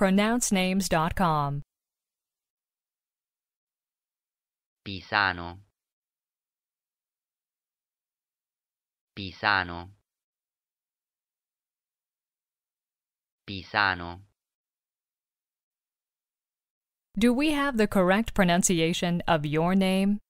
PronounceNames.com. Pisano, Pisano, Pisano. Do we have the correct pronunciation of your name?